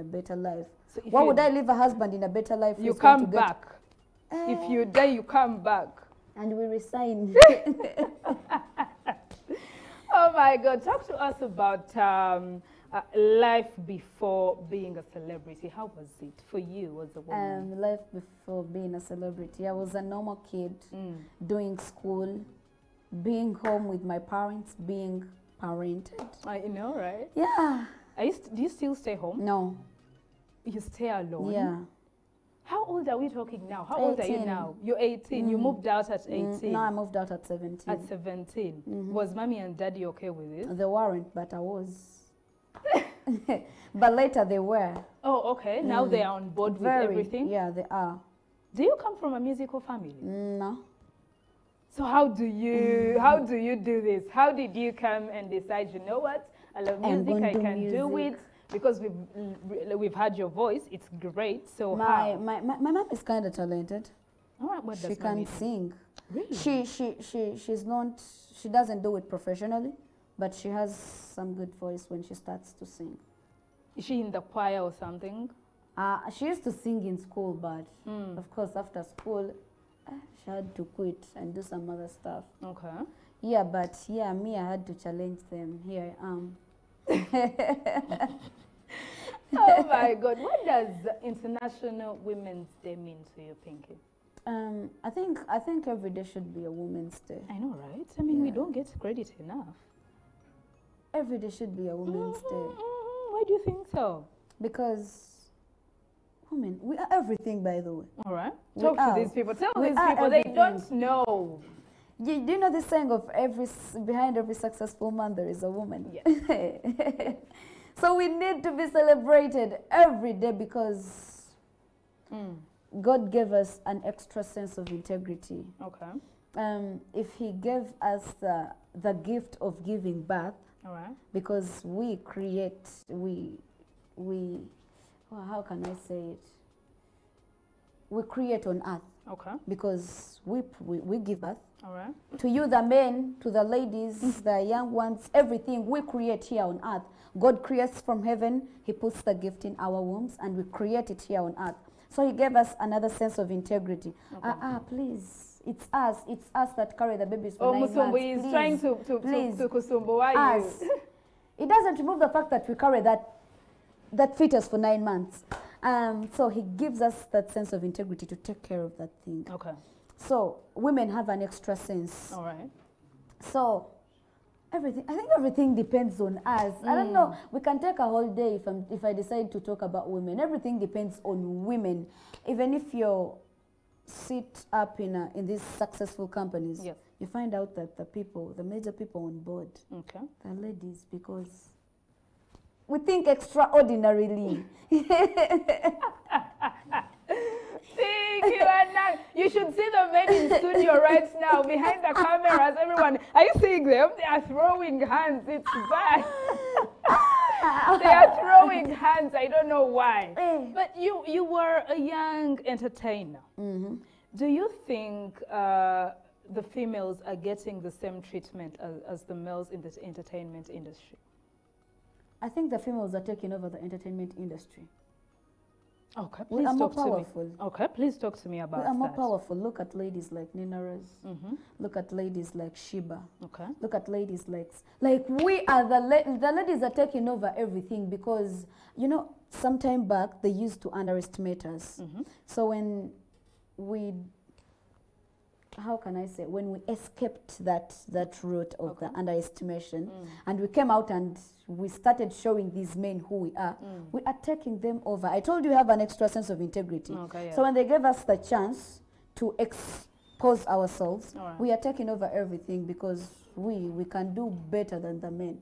a better life. So why would I leave a husband in a better life? You come back. If you die, you come back. And we resign. Oh my God. Talk to us about life before being a celebrity. How was it for you as a woman? Life before being a celebrity. I was a normal kid, doing school, being home with my parents, being parented. I know, right? Yeah. Do you still stay home? No. You stay alone? Yeah. How old are we talking now? How 18. Old are you now? You're 18. You moved out at 18. No, I moved out at 17. At 17. Was mommy and daddy okay with it? They weren't, but I was. But later they were. Oh, okay. Now they are on board with everything? Yeah, they are. Do you come from a musical family? No. So how do you do this? How did you come and decide, you know what? I love music, I can do it. Because we've heard your voice, it's great. So my mom is kind of talented. All right, what does she can sing? Really? She doesn't do it professionally, but she has some good voice when she starts to sing. Is she in the choir or something? She used to sing in school, but of course after school, she had to quit and do some other stuff. Okay. Yeah, but yeah, me, I had to challenge them. Here I am. Oh my God! What does International Women's Day mean to you, Pinky? I think every day should be a Women's Day. I know, right? I mean, we don't get credit enough. Every day should be a Women's Day. Why do you think so? Because women, we are everything. By the way. All right. Talk to these people. Tell these people everything. They don't know. Do you know the saying of behind every successful man there is a woman? Yes. So we need to be celebrated every day because God gave us an extra sense of integrity. Okay. If he gave us the gift of giving birth, all right, because we create, well, how can I say it? We create on earth. Okay. Because we give birth. All right. To you, the men, to the ladies, the young ones, everything we create here on earth. God creates from heaven. He puts the gift in our wombs, and we create it here on earth. So he gave us another sense of integrity. Okay. Please, it's us. It's us that carry the babies for 9 months. Musumbu is trying to kusumbuwa you. It doesn't remove the fact that we carry that fetus for 9 months. So he gives us that sense of integrity to take care of that thing. Okay. So women have an extra sense. All right. So everything, I think everything depends on us. I don't know. We can take a whole day if I decide to talk about women. Everything depends on women. Even if you sit up in these successful companies, you find out that the major people on board, the ladies, because we think extraordinarily. You should see the men in studio right now, behind the cameras, everyone. Are you seeing them? They are throwing hands. It's bad. They are throwing hands. I don't know why. But you were a young entertainer. Do you think the females are getting the same treatment as the males in this entertainment industry? I think the females are taking over the entertainment industry. Okay, please talk to me. Okay, please talk to me about that. We are more powerful. Look at ladies like Ninaras. Look at ladies like Shiba. Okay. Look at ladies like we are the ladies are taking over everything because, you know, some time back they used to underestimate us. So when we, how can I say, when we escaped that route of the underestimation and we came out and we started showing these men who we are, we are taking them over. I told you we have an extra sense of integrity. Okay, yeah. So when they gave us the chance to expose ourselves, we are taking over everything because we can do better than the men.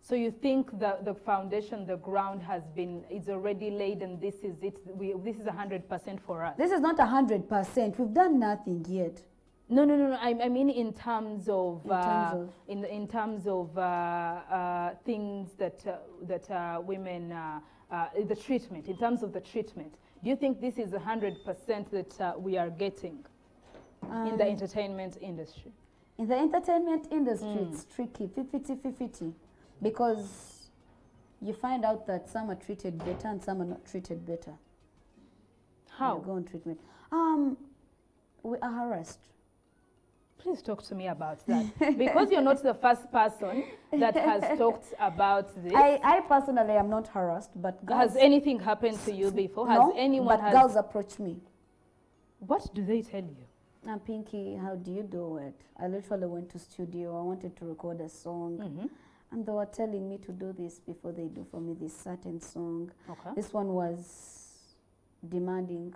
So you think that the foundation, the ground is already laid and this is it, this is 100% for us? This is not 100%. We've done nothing yet. No. I mean in terms of things that women the treatment. In terms of the treatment, do you think this is 100% that we are getting in the entertainment industry? In the entertainment industry, it's tricky, 50-50, because you find out that some are treated better and some are not treated better. How? Go on treatment. We are harassed. Please talk to me about that. Because you're not the first person that has talked about this. I personally am not harassed, but girls... Has anything happened to you before? No, girls approach me. What do they tell you? Now, Pinky, how do you do it? I literally went to studio. I wanted to record a song. Mm-hmm. And they were telling me to do this before they do for me this certain song. Okay. This one was demanding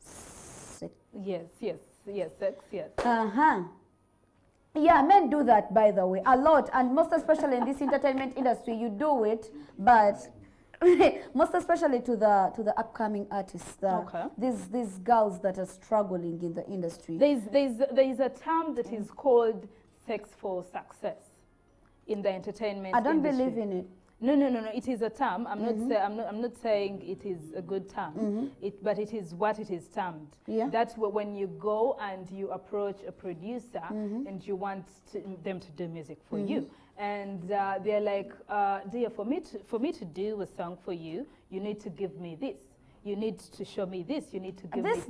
sex. Yes, sex, yes. Uh-huh. Yeah, men do that, by the way, a lot. And most especially in this entertainment industry, you do it, but most especially to the upcoming artists, okay. These girls that are struggling in the industry. There is a term that is called sex for success in the entertainment industry. I don't believe in it. No. It is a term. I'm not saying it is a good term. Mm-hmm. But it is what it is termed. Yeah. That's when you go and you approach a producer and you want them to do music for you, and they're like, "Dear, for me to do a song for you, you need to give me this. You need to show me this. You need to give me this."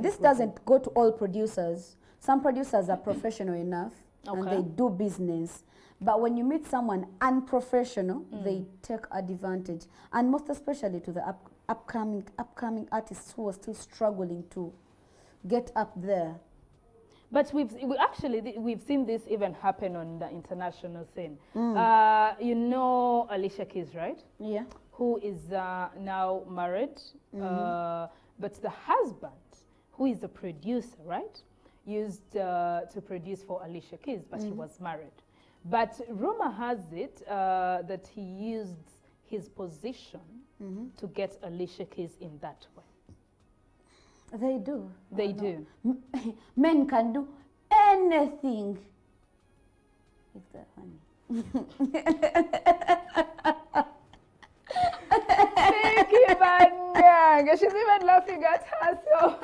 This doesn't go to all producers. Some producers are professional enough and they do business. But when you meet someone unprofessional, they take advantage, and most especially to the upcoming artists who are still struggling to get up there. But we've seen this even happen on the international scene. You know Alicia Keys, right? Yeah. Who is now married, but the husband, who is a producer, right, used to produce for Alicia Keys, but he was married. But rumor has it that he used his position to get Alicia Keys in that way. They do. They do. Men can do anything. If they're funny. Thank you, Banyang. She's even laughing at herself.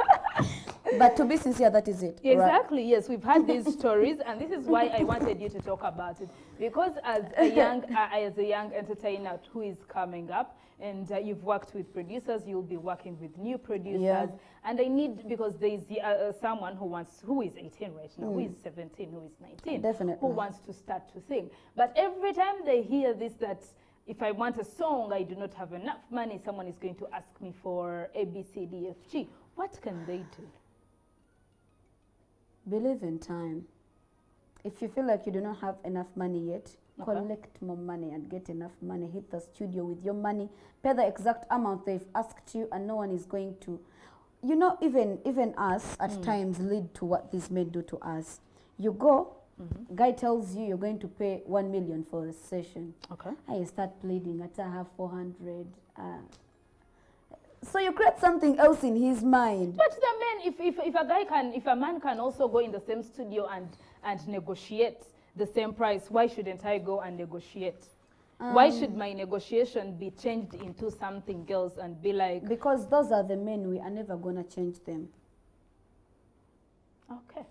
But to be sincere, that is it. Exactly, right? Yes. We've had these stories, and this is why I wanted you to talk about it. Because as a young entertainer who is coming up, and you've worked with producers, you'll be working with new producers, and I need, because there is someone who is 18 right now, who is 17, who is 19, definitely, who wants to start to sing. But every time they hear this, that if I want a song, I do not have enough money, someone is going to ask me for A, B, C, D, F, G. What can they do? Believe in time. If you feel like you do not have enough money yet, collect more money and get enough money. Hit the studio with your money. Pay the exact amount they've asked you, and no one is going to... You know, even us, at times, lead to what these men do to us. You go, guy tells you you're going to pay 1 million for a session. Okay. I start pleading, I have 400. So you create something else in his mind. But the men, if a man can also go in the same studio and negotiate the same price, why shouldn't I go and negotiate? Why should my negotiation be changed into something else and be like... Because those are the men, we are never going to change them. Okay.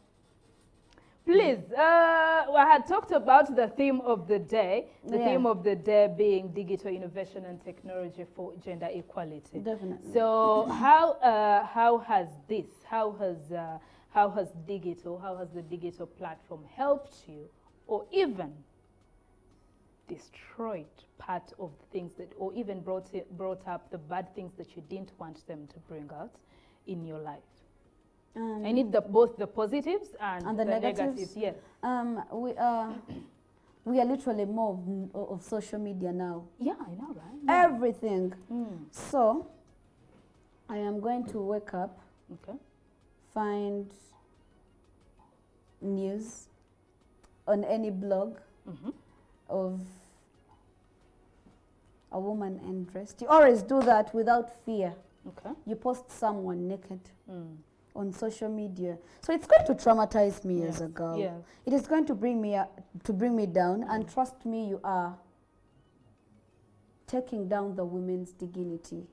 Please, I had talked about the theme of the day, being digital innovation and technology for gender equality. Definitely. So how has the digital platform helped you, or even destroyed part of the things that, or even brought up the bad things that you didn't want them to bring out in your life? I need both the positives and the negatives. Yes. We are literally more of social media now. Yeah, I know, right? Yeah. Everything. So, I am going to wake up, find news on any blog of a woman undressed. You always do that without fear. Okay. You post someone naked. On social media, so it's going to traumatize me as a girl. Yes. It is going to bring me down. And trust me, you are taking down the women's dignity.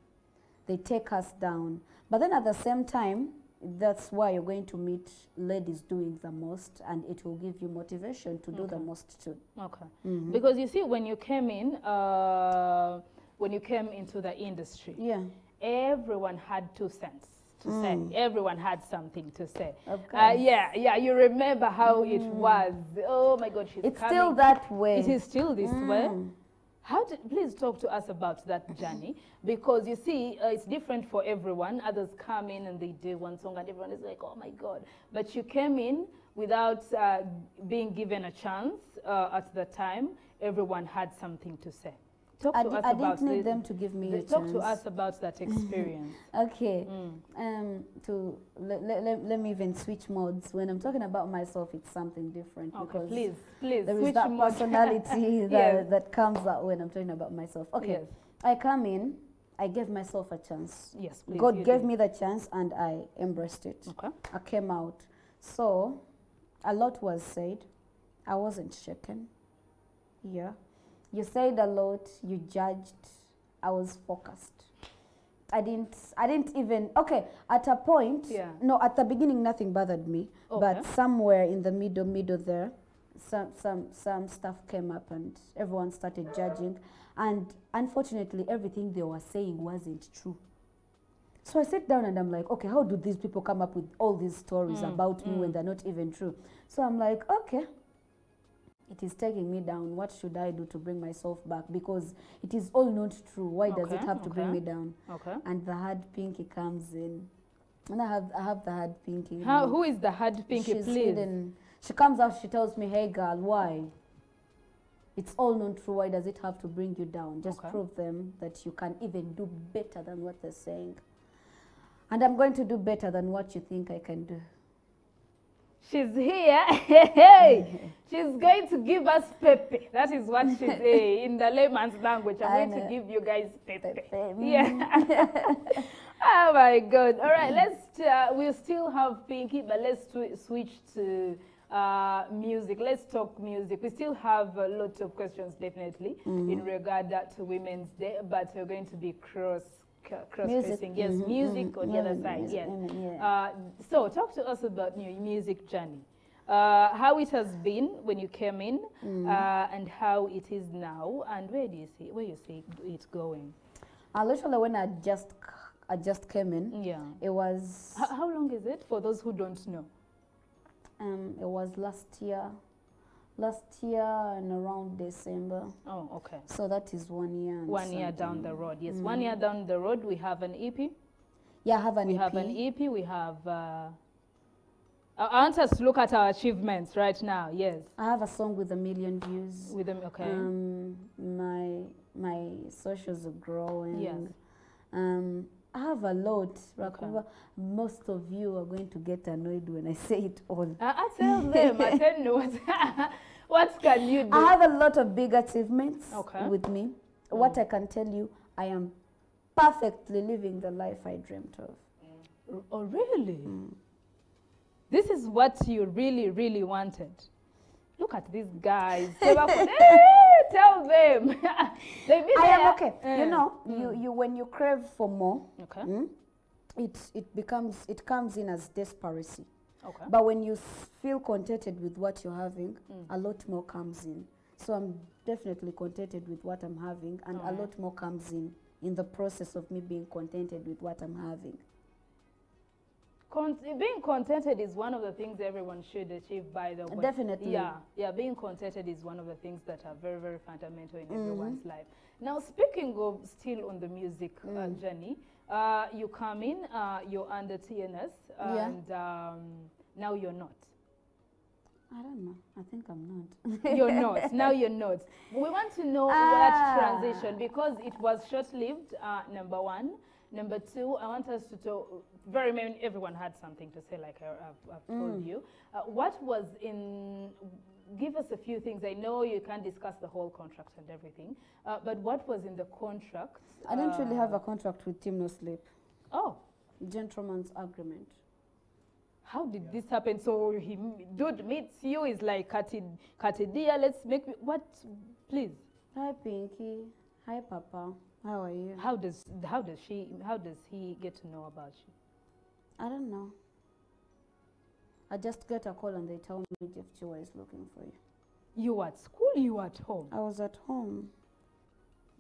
They take us down. But then at the same time, that's why you're going to meet ladies doing the most, and it will give you motivation to do the most too. Okay. Mm-hmm. Because you see, when you came in, when you came into the industry, yeah, everyone had 2 cents to say. Everyone had something to say. Yeah, yeah. You remember how it was? Oh my God, she's coming. It's still that way. It is still this way. How did, please talk to us about that journey, because you see, it's different for everyone. Others come in and they do one song and everyone is like, oh my God. But you came in without being given a chance at the time. Everyone had something to say. Talk to us about didn't need them to give me a chance. Talk to us about that experience. Okay. Let me even switch modes. When I'm talking about myself, it's something different. Okay, because please. There is that personality that comes out when I'm talking about myself. Okay. Yes. I come in, I gave myself a chance. Yes, please. God gave me the chance and I embraced it. Okay. I came out. So, a lot was said. I wasn't shaken. Yeah. You said a lot, you judged, I was focused. I didn't even, okay, at a point, no, at the beginning nothing bothered me, but somewhere in the middle there, some stuff came up and everyone started judging. And unfortunately, everything they were saying wasn't true. So I sat down and I'm like, okay, how do these people come up with all these stories about me when they're not even true? So I'm like, okay. It is taking me down. What should I do to bring myself back? Because it is all not true. Why does it have to bring me down? Okay. And the hard Pinky comes in. And I have the hard Pinky. How, who is the hard Pinky, please? Hidden. She comes out, she tells me, hey girl, why? It's all not true. Why does it have to bring you down? Just prove them that you can even do better than what they're saying. And I'm going to do better than what you think I can do. She's here. She's going to give us pepe. That is what she's in the layman's language. I'm going to give you guys pepe. Yeah. Oh my God. All right. Let's. We still have Pinky, but let's switch to music. Let's talk music. We still have a lot of questions, definitely, in regard to Women's Day, but we're going to be cross-facing. Yes, music on the other side. Yes. So talk to us about your music journey, how it has been when you came in, and how it is now, and where you see it going. Literally, when I just came in, it was. How long is it for those who don't know? It was last year and around December. Oh, okay. So that is 1 year. One year down the road, yes. 1 year down the road, we have an EP. Yeah, I have an EP. We have... I want us to look at our achievements right now, yes. I have a song with 1 million views. With them, okay. My socials are growing. Yes. I have a lot, Rakuba. Okay. Most of you are going to get annoyed when I say it all. I tell them, I tell you what can you do? I have a lot of big achievements with me. What I can tell you, I am perfectly living the life I dreamt of. Oh, really? This is what you really, really wanted. Look at these guys. Tell them. I am okay. You know, you when you crave for more, it comes in as desperacy. Okay. But when you feel contented with what you're having, a lot more comes in. So I'm definitely contented with what I'm having, and a lot more comes in the process of me being contented with what I'm having. Being contented is one of the things everyone should achieve, by the way. Definitely. Yeah, yeah. Being contented is one of the things that are very, very fundamental in everyone's life. Now, speaking of still on the music journey, you come in, you're under TNS, and now you're not. I don't know. I think I'm not. You're not. Now you're not. We want to know that transition, because it was short-lived, number one. Number two, I want us to talk. Very many, everyone had something to say, like I've told you. What was in? Give us a few things. I know you can't discuss the whole contract and everything, but what was in the contract? I don't really have a contract with Team No Sleep. Oh, gentleman's agreement. How did this happen? So he dude meets you. Is like Katidia. Let's make me, what? Please. Hi Pinky. Hi Papa. How are you? How does he get to know about you? I don't know. I just got a call and they told me Jeff Kiwa is looking for you. You were at school, you were at home? I was at home.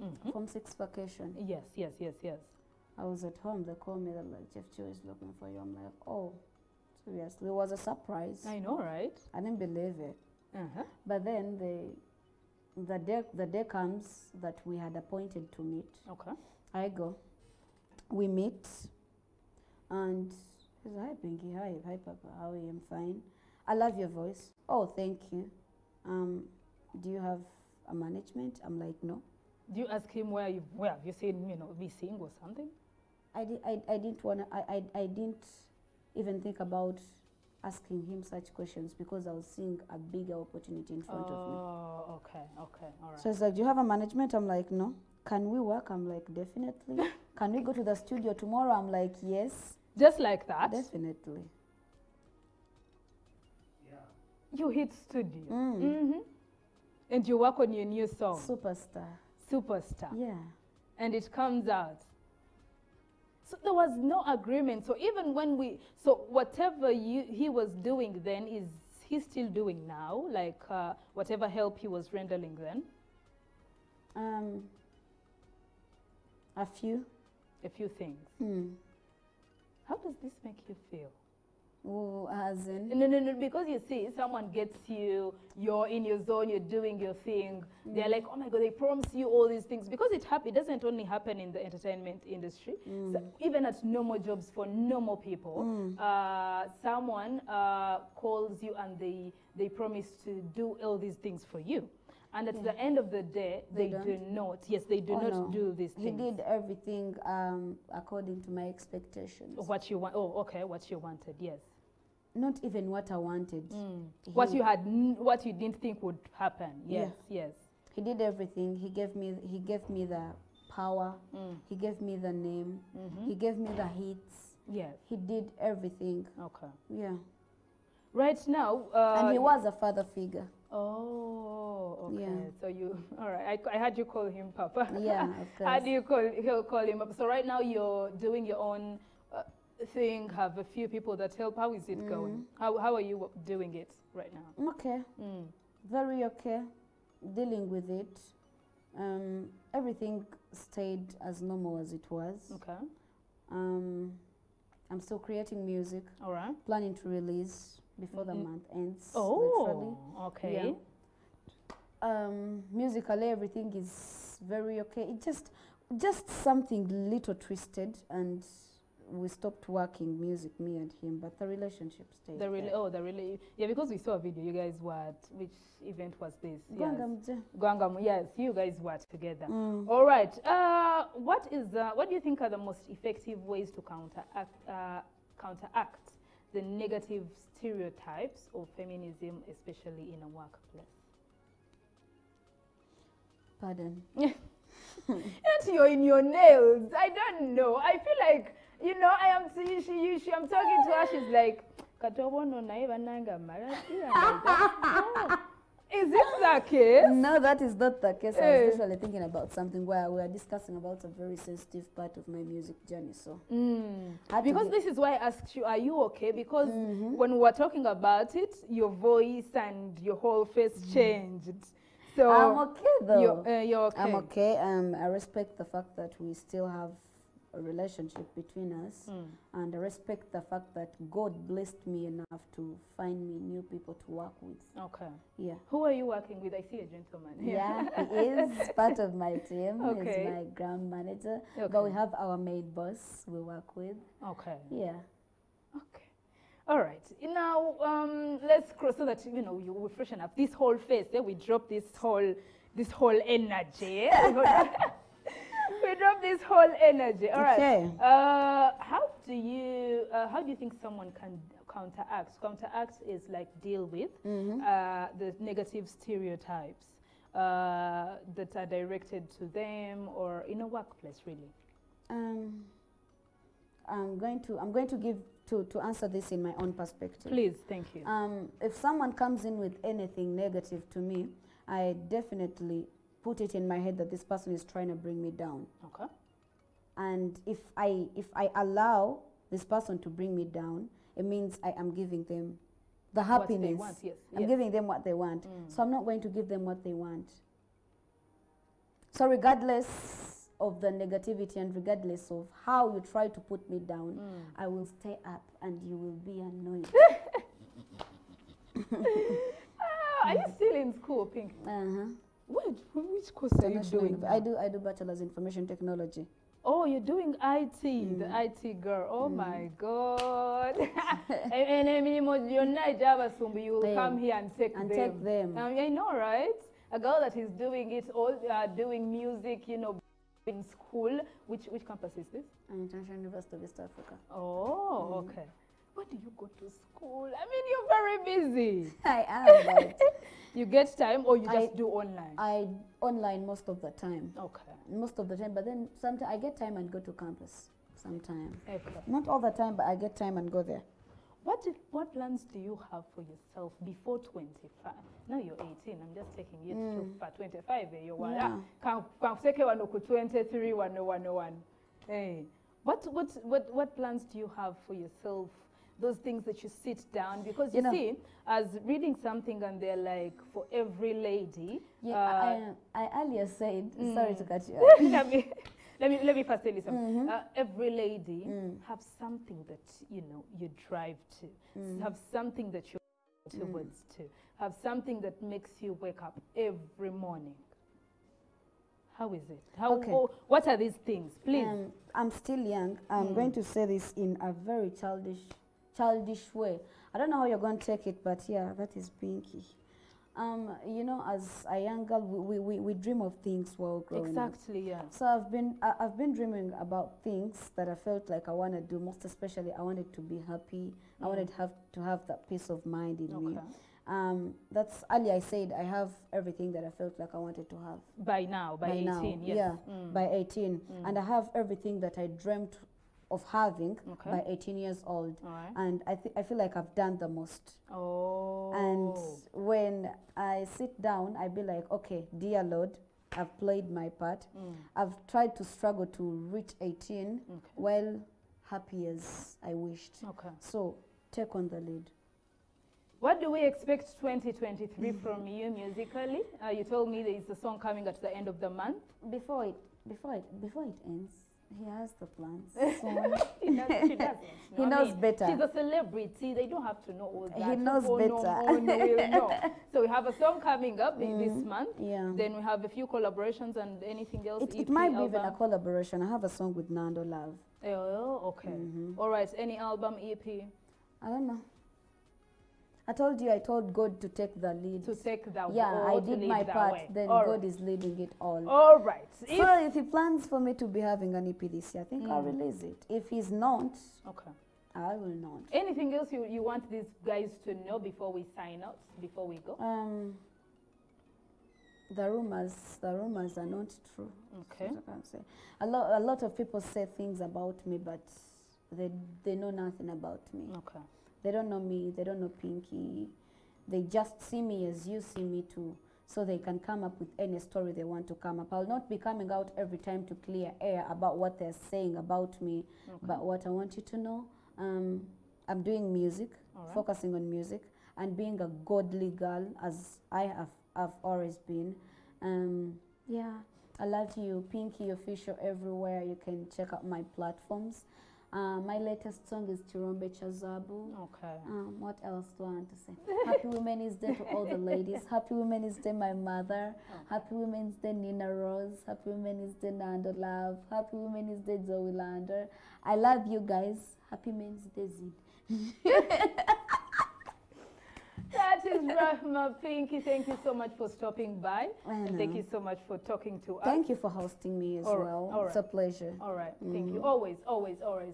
Mm-hmm. From 6 vacation. Yes. I was at home, they called me, they're like, Jeff Kiwa is looking for you. I'm like, oh, seriously, it was a surprise. I know, right? I didn't believe it. Uh-huh. But then the day comes that we had appointed to meet. Okay. I go. We meet, and he's like, hi, Pinky, hi, Papa, how are you? I'm fine. I love your voice. Oh, thank you. Do you have a management? I'm like, no. Do you ask him where have you seen, you know, be sing or something? I didn't even think about asking him such questions because I was seeing a bigger opportunity in front of me. Oh, okay, all right. So he's like, do you have a management? I'm like, no. Can we work? I'm like, definitely. Can we go to the studio tomorrow? I'm like, yes. Just like that? Definitely. Yeah. You hit studio. Mm. Mm-hmm. And you work on your new song. Superstar. Yeah. And it comes out. So there was no agreement. So even when we, so whatever he was doing then, is he still doing now? Like whatever help he was rendering then? A few things. Mm. How does this make you feel? Oh, as in? No, because you see, someone gets you, you're in your zone, you're doing your thing. Mm. They're like, oh my God, they promise you all these things. Because it doesn't only happen in the entertainment industry. Mm. So even at normal jobs for normal people, someone calls you and they promise to do all these things for you. And at the end of the day, they do not do these things. He did everything according to my expectations. What you want? Oh, okay. What you wanted? Yes. Not even what I wanted. Mm. What you didn't think would happen. Yes. He did everything. He gave me the power. Mm. He gave me the name. Mm-hmm. He gave me the hits. Yes. He did everything. Okay. Yeah. Right now, and he was a father figure. Oh, okay. Yeah. So you, all right. I had you call him Papa. Yeah, of course. He'll call him Papa. So right now you're doing your own thing. Have a few people that help. How is it going? How are you doing it right now? I'm okay. Mm. Very okay. Dealing with it. Everything stayed as normal as it was. Okay. I'm still creating music. All right. Planning to release before the month ends. Oh, literally. Okay. Yeah. Musically, everything is very okay. It just something little twisted, and we stopped working music, me and him, but the relationship stayed. Yeah, because we saw a video. You guys were at, which event was this? Gwangam. Yes, you guys were together. Mm. All right. What do you think are the most effective ways to counteract the negative stereotypes of feminism, especially in a workplace? Pardon? And you're in your nails. I don't know. I feel like, you know, I am I'm talking to her, she's like, is this the case? No, that is not the case. I was actually thinking about something where we are discussing about a very sensitive part of my music journey. So, because this is why I asked you, are you okay? Because when we were talking about it, your voice and your whole face changed. So I'm okay though. You're okay. I'm okay. I respect the fact that we still have a relationship between us, and I respect the fact that God blessed me enough to find me new people to work with. Okay. Yeah. Who are you working with? I see a gentleman. Yeah, he is part of my team. Okay. He's my ground manager. Okay. But we have our maid boss we work with. Okay. Yeah. Okay. All right. Now, let's cross so that, you know, you will freshen up this whole face. Then we drop this whole energy. We drop this whole energy. All right. Okay. How do you think someone can counteract? Counteract is like deal with the negative stereotypes that are directed to them or in a workplace, really. I'm going to answer this in my own perspective. Please, thank you. If someone comes in with anything negative to me, I definitely put it in my head that this person is trying to bring me down. Okay. And if I allow this person to bring me down, it means I am giving them the happiness. What they want, yes, yes. I'm giving them what they want. Mm. So I'm not going to give them what they want. So regardless of the negativity and regardless of how you try to put me down, I will stay up and you will be annoyed. Are you still in school, Pink? Uh-huh. What? Which course are you doing? I do bachelor's in information technology. Oh, you're doing IT, the IT girl. Oh my God. And I mean, you're not Java, so you will come here and take them. I know, right? A girl that is doing it all, doing music, you know, in school. Which campus is this? International University of East Africa. Oh, okay. Why do you go to school? I mean, you're very busy. I am, but you get time, or you just do online? I online most of the time. Okay. Most of the time, but then sometimes I get time and go to campus. Sometimes. Okay. Not all the time, but I get time and go there. What plans do you have for yourself before 25? Now you're 18. I'm just taking it to 25. You want 23, 101. Hey, what plans do you have for yourself? Those things that you sit down, because you see, as reading something and they're like, for every lady. Yeah, I earlier said, sorry to cut you off. let me first tell you something. Every lady have something that, you know, you drive to, have something that you towards to, have something that makes you wake up every morning. How is it? What are these things? Please. I'm still young. I'm going to say this in a very childish way. I don't know how you're going to take it, but yeah, that is Pinky. You know, as a young girl, we dream of things while growing up. Exactly, yeah. So I've been dreaming about things that I felt like I want to do. Most especially, I wanted to be happy. I wanted to have that peace of mind in me. That's earlier I said I have everything that I felt like I wanted to have. By now, by 18, now, yes. Yeah, by 18. And I have everything that I dreamt of having by 18 years old, and I feel like I've done the most. Oh! And when I sit down, I be like, okay, dear Lord, I've played my part. I've tried to struggle to reach 18 while happy as I wished. Okay. So take on the lead. What do we expect 2023 from you musically? You told me there is a song coming at the end of the month. Before it ends. He has the plans. So he knows better. She's a celebrity. They don't have to know all that. He knows better. No. So we have a song coming up this month. Yeah. Then we have a few collaborations and anything else. It might be even a collaboration. I have a song with Nando Love. Oh, okay. All right. Any album, EP? I don't know. I told you, I told God to take the lead. To take the lead. Yeah, I did my part. Then God is leading it all. All right. So if He plans for me to be having an EP this year, I think I'll release it. If He's not, I will not. Anything else you want these guys to know before we sign out, before we go? The rumors are not true. Okay. I can say. A lot of people say things about me, but they know nothing about me. Okay. They don't know me, they don't know Pinky. They just see me as you see me too. So they can come up with any story they want to come up. I'll not be coming out every time to clear air about what they're saying about me. But what I want you to know, I'm doing music, focusing on music, and being a godly girl as I've always been. Yeah, I love you, Pinky Official everywhere. You can check out my platforms. My latest song is Chironbe Chazabu. Okay. What else do I want to say? Happy Women's Day to all the ladies. Happy Women's Day, my mother. Happy Women's Day, Nina Roz. Happy Women's Day, Nando Love. Happy Women's Day, Zoe Lander. I love you guys. Happy Men's Day, Zid. That is Rahma Pinky. Thank you so much for stopping by. And thank you so much for talking to us. Thank you for hosting me as well. Right. It's a pleasure. All right. Thank you. Always, always, always.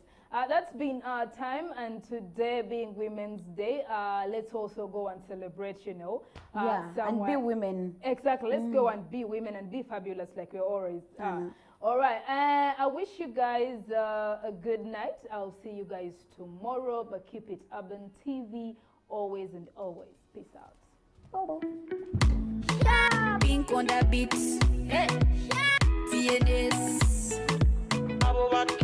That's been our time, and today being Women's Day, let's also go and celebrate, you know. Yeah, and be women. Exactly. Let's go and be women and be fabulous like we always are. All right. I wish you guys a good night. I'll see you guys tomorrow, but keep it Urban TV. Always and always. Peace out. Yeah. Pink on the beats. Hey. Yeah. TNS.